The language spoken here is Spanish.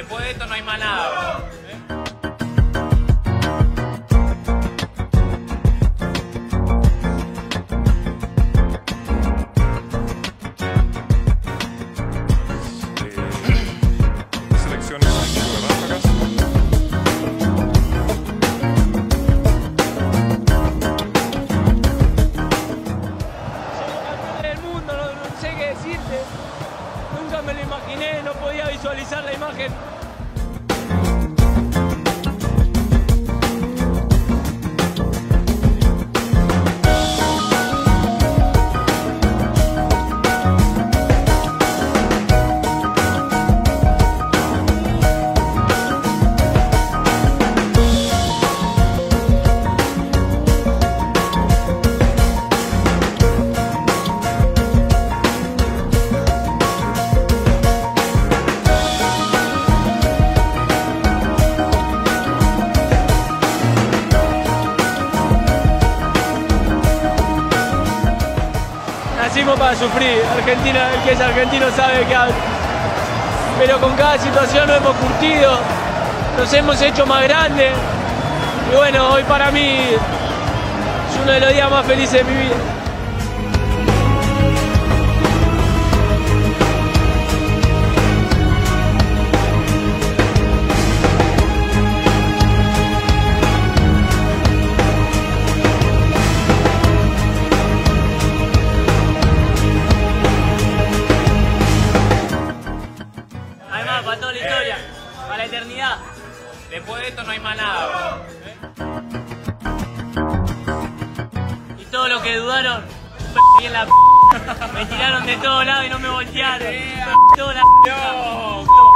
Después de esto no hay más nada. Nunca me lo imaginé, no podía visualizar la imagen. Nacimos para sufrir. Argentina, el que es argentino sabe que habla. Pero con cada situación nos hemos curtido, nos hemos hecho más grandes. Y bueno, hoy para mí es uno de los días más felices de mi vida. Para toda la historia, para la eternidad. Después de esto no hay más nada. Y todos los que dudaron, me tiraron de todos lados y no me voltearon. Toda la